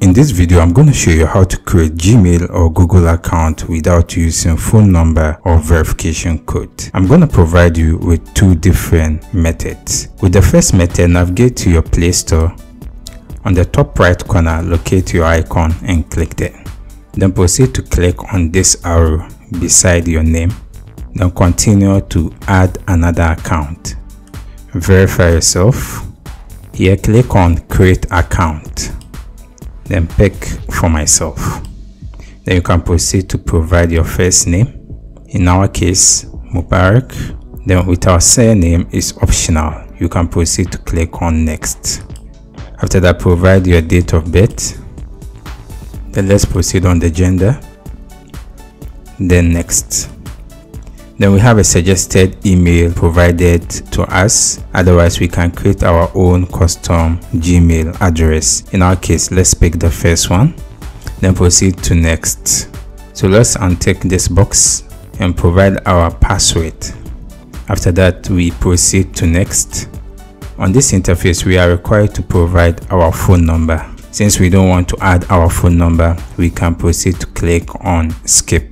In this video, I'm going to show you how to create Gmail or Google account without using phone number or verification code. I'm going to provide you with two different methods. With the first method, navigate to your Play Store. On the top right corner, locate your icon and click there. Then proceed to click on this arrow beside your name. Then continue to add another account. Verify yourself. Here, click on Create Account. Then pick For Myself. Then you can proceed to provide your first name, in our case Mubarak. Then with our surname is optional. You can proceed to click on Next. After that, provide your date of birth. Then let's proceed on the gender. Then Next. Then we have a suggested email provided to us, otherwise we can create our own custom Gmail address. In our case, let's pick the first one, then proceed to Next. So let's untick this box and provide our password. After that, we proceed to Next. On this interface, we are required to provide our phone number. Since we don't want to add our phone number, we can proceed to click on Skip.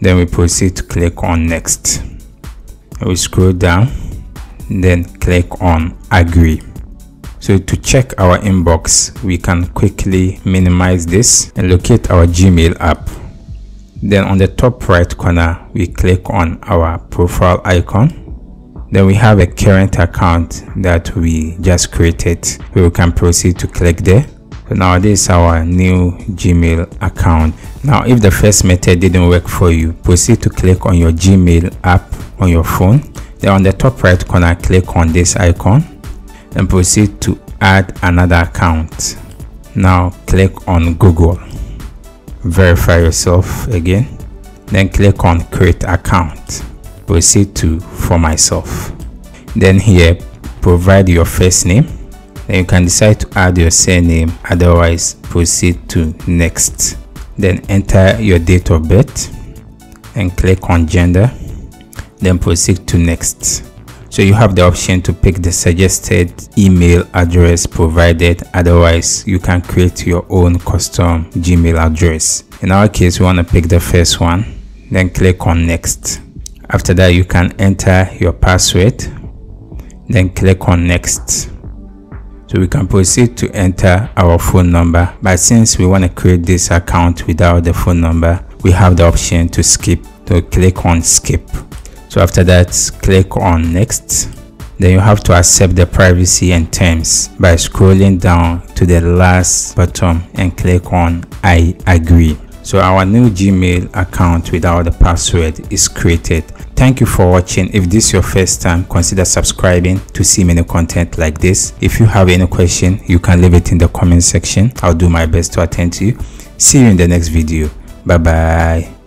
Then we proceed to click on Next. We scroll down, then click on Agree. So to check our inbox, we can quickly minimize this and locate our Gmail app. Then on the top right corner, we click on our profile icon. Then we have a current account that we just created. We can proceed to click there. So now this is our new Gmail account. Now if the first method didn't work for you, proceed to click on your Gmail app on your phone. Then on the top right corner, click on this icon and proceed to add another account. Now click on Google. Verify yourself again. Then click on Create Account. Proceed to For Myself. Then here, provide your first name. Then you can decide to add your surname, otherwise proceed to Next. Then enter your date of birth and click on Gender, then proceed to Next. So you have the option to pick the suggested email address provided, otherwise you can create your own custom Gmail address. In our case, we want to pick the first one, then click on Next. After that, you can enter your password, then click on Next. So we can proceed to enter our phone number, but since we want to create this account without the phone number, we have the option to skip. So click on Skip. So after that, click on Next. Then you have to accept the privacy and terms by scrolling down to the last bottom and click on I Agree. So our new Gmail account without the password is created. Thank you for watching. If this is your first time, consider subscribing to see many content like this. If you have any question, you can leave it in the comment section. I'll do my best to attend to you. See you in the next video. Bye bye.